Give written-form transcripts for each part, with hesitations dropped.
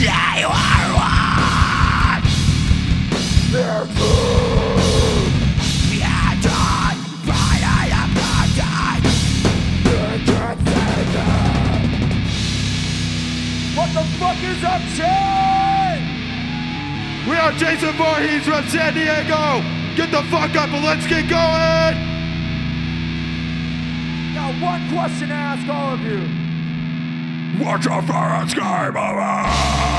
They are one! They're good! We are done! But I am not done! You can't say that! What the fuck is up, Shane? We are Jason Voorhees from San Diego! Get the fuck up and let's get going! Got one question to ask all of you. Watch out for a sky bomber!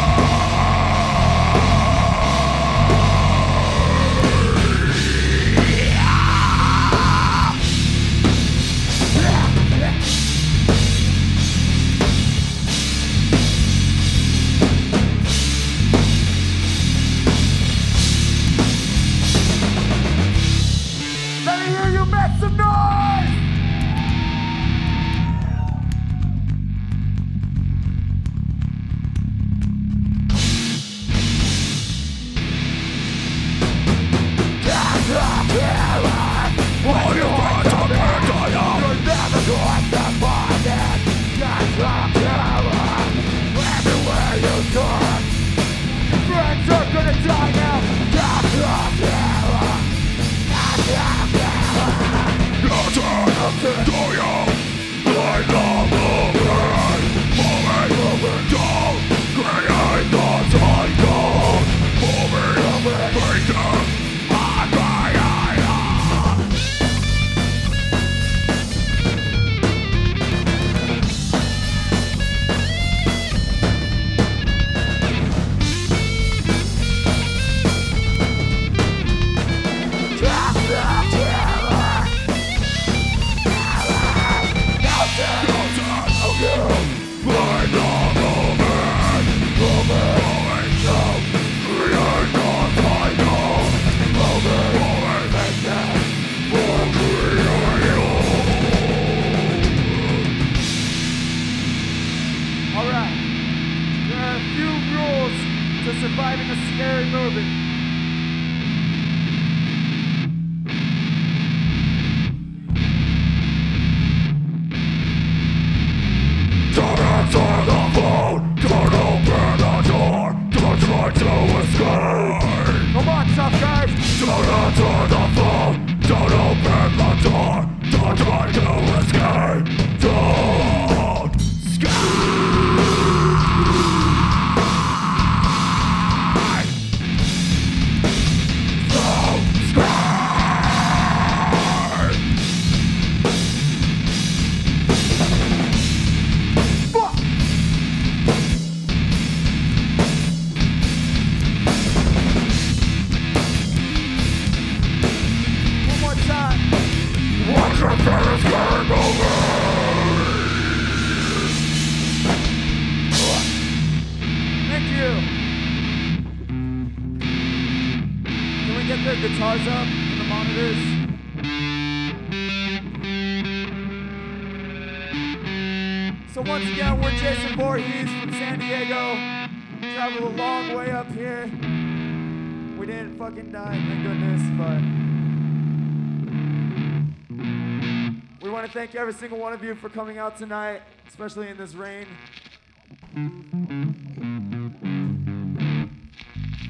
Thank every single one of you for coming out tonight, especially in this rain.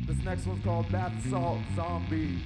This next one's called Bath Salt Zombies.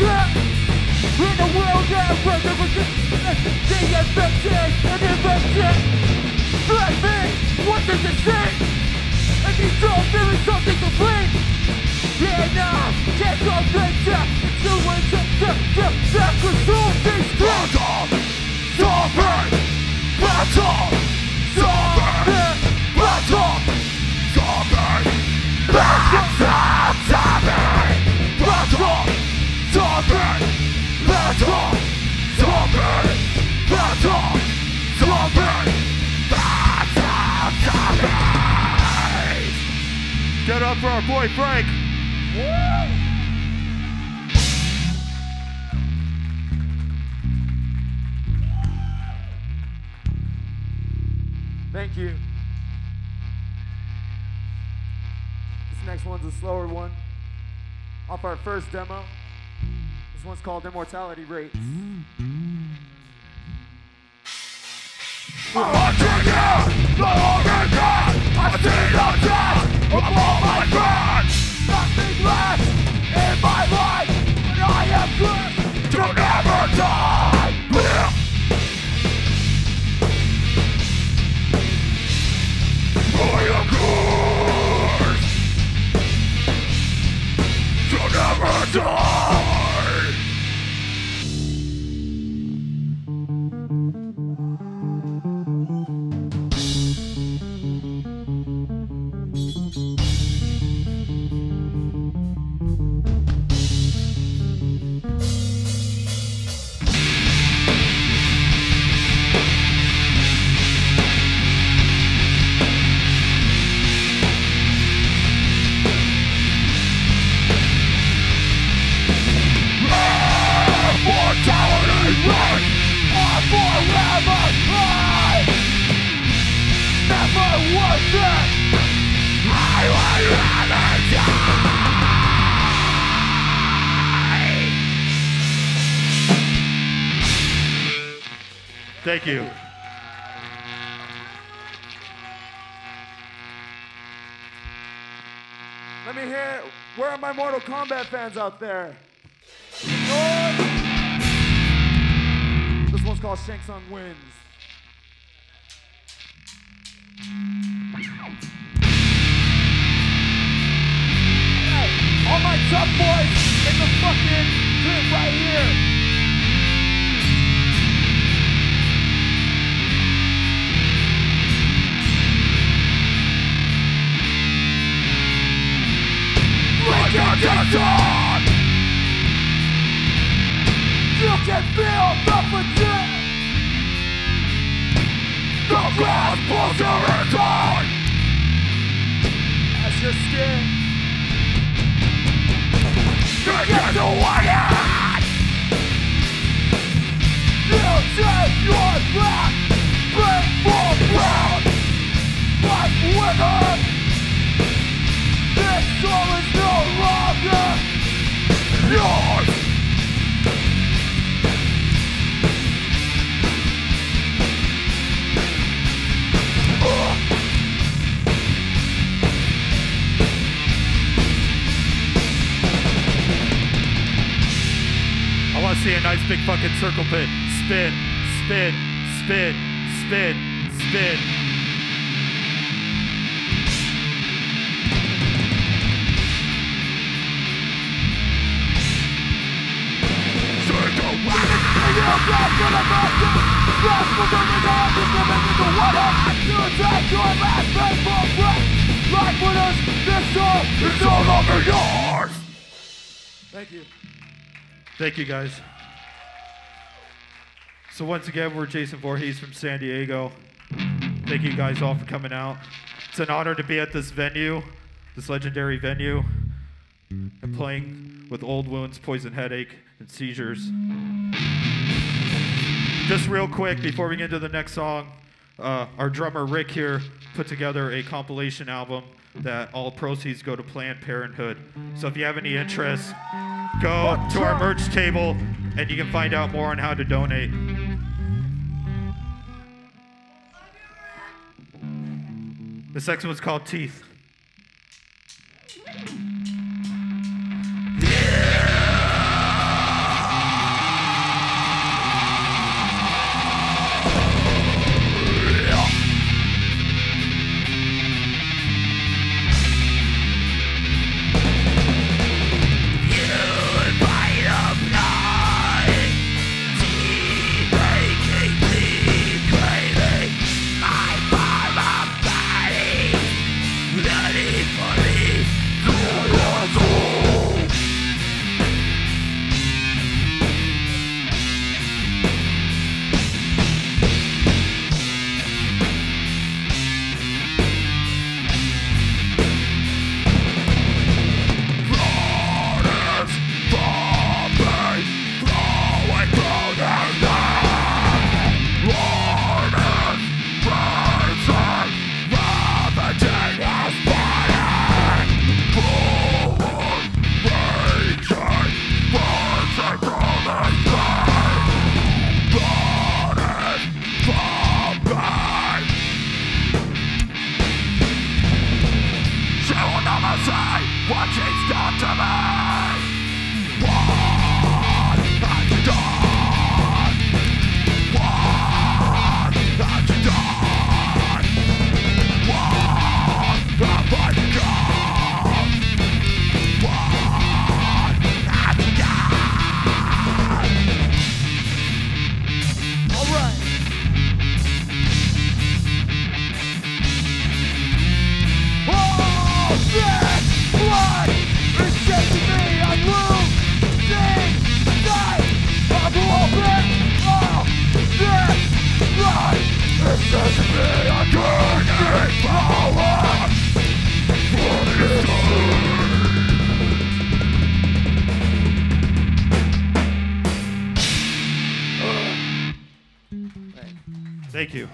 trapped in a world that was the infected and infected. Let me, what does it say? If you don't feel it's something complete, then I can't go back to it. That could solve this crime. Get up for our boy Frank. Woo! Thank you. This next one's a slower one. Off our first demo. This one's called Immortality Rates. I'm watching you, the longer gone. I see the death of all my friends. Nothing left in my life, but I am good to never die. I am good to never die. Thank you. Let me hear, where are my Mortal Kombat fans out there? This one's called Shang Tsung Wins. All my tough boys in the fucking pit right here. You can feel the fatigue. The glass pulls your return as your skin. You get the wire. You take your breath. Break for blood. Life withered. This soul is no longer yours. I want to see a nice big fucking circle pit. Spin, spin, spin, spin, spin. You take your last painful breath. Life with us, this all, it's all over yours. Thank you. Thank you, guys. So once again, we're Jason Voorhees from San Diego. Thank you guys all for coming out. It's an honor to be at this venue, this legendary venue, and playing with Old Wounds, Poison Headache, and Seizures. Just real quick, before we get into the next song, our drummer Rick here put together a compilation album that all proceeds go to Planned Parenthood. So if you have any interest, go to our merch table and you can find out more on how to donate. This next one's called Teeth. Yeah! outside watching stuff to me. Thank you.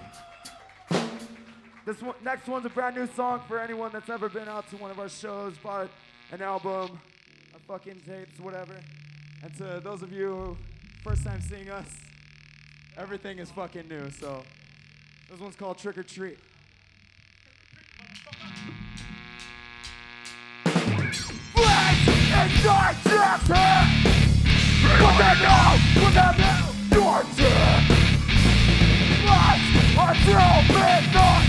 This one, next one's a brand new song for anyone that's ever been out to one of our shows, bought an album, a fucking tapes, whatever. And to those of you who first time seeing us, everything is fucking new. So this one's called Trick or Treat. Blitz is not just here. Put them out, put them out, your turn. Lights are still midnight.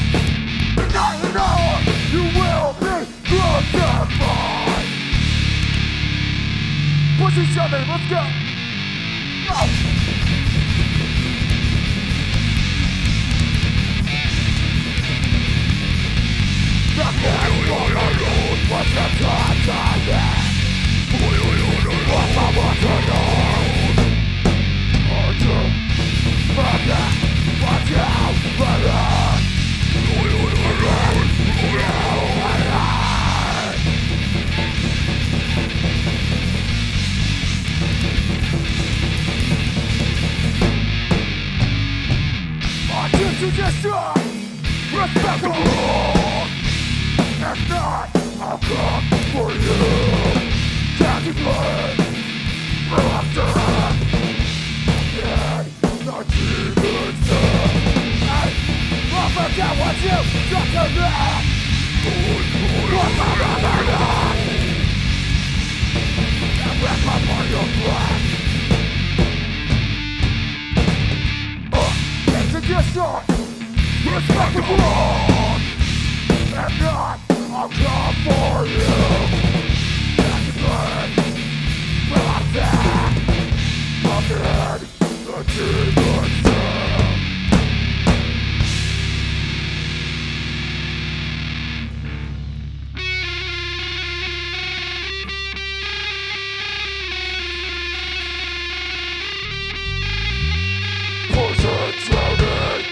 In an hour, you will be crucified. Push each other, let's go. The man's on the road, but the time's on that. What's I want to know? Arthur, fuck that. Watch out for us! I choose to destroy. Respect the rules. If not, I'll come for you. Candy blood. After. Yeah. Our demons turn. Hey, I'll forget what you got to do. What's my brother done? And wrap up on your flag. It's a discharge. Respect the blood. If not, I'll come for you. Back to burn. Well, I'm back. I'm dead. The demons turn. Poison headache.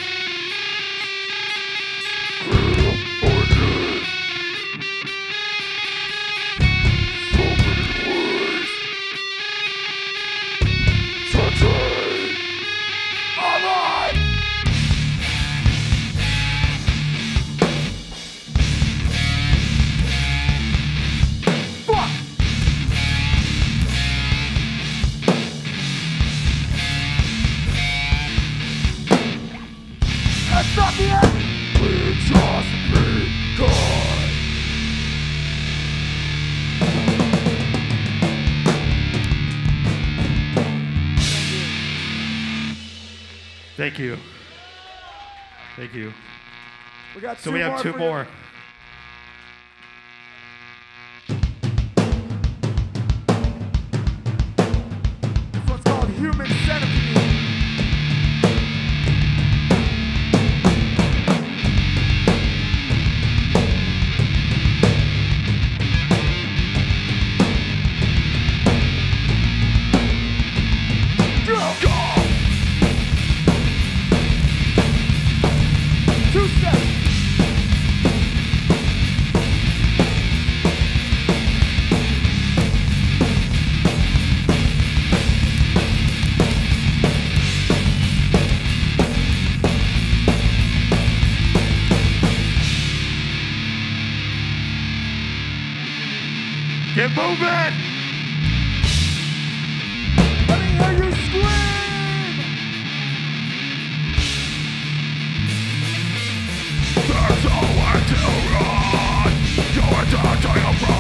Thank you. Thank you. We got so we have two more. This one's called Human Centipede. Get moving! Let me hear you scream! There's nowhere to run! You're down to your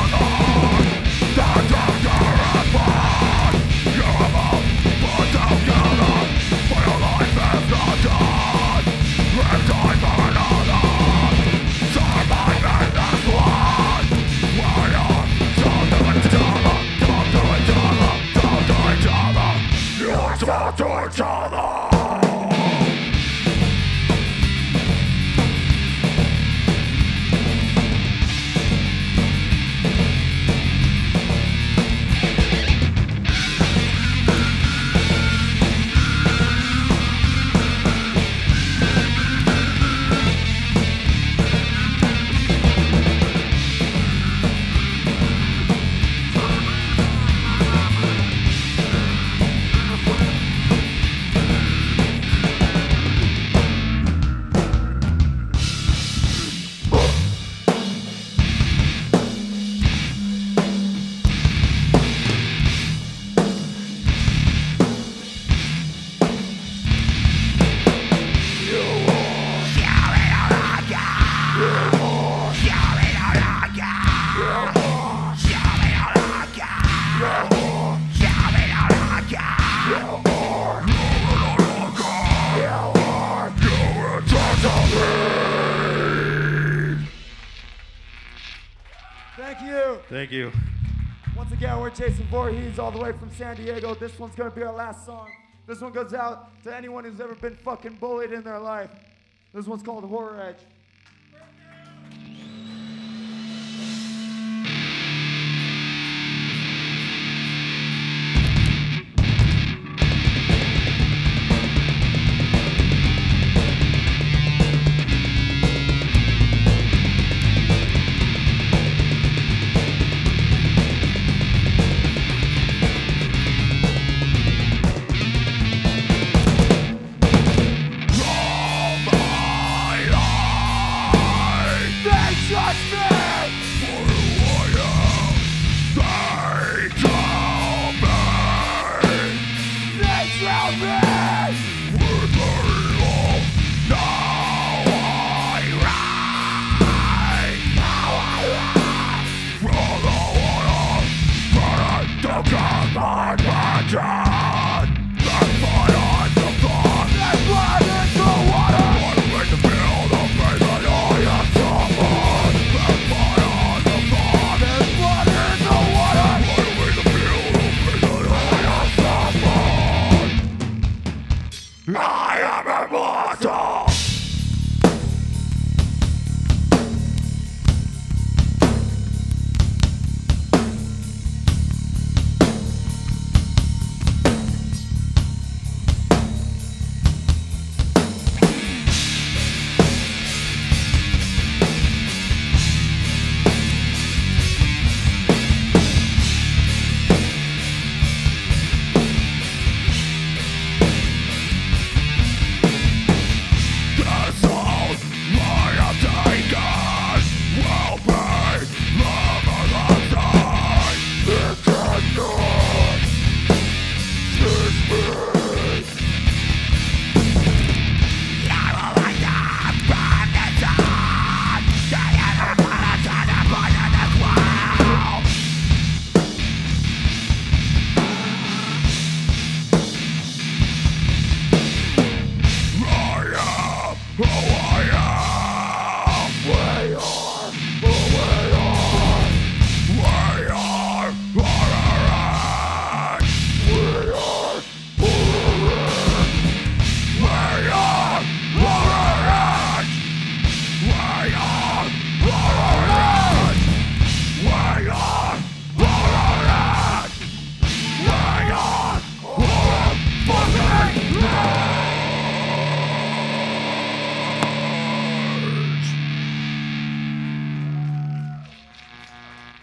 Thank you. Thank you. Once again, we're Jason Voorhees all the way from San Diego. This one's going to be our last song. This one goes out to anyone who's ever been fucking bullied in their life. This one's called Horror Edge.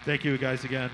Thank you guys again.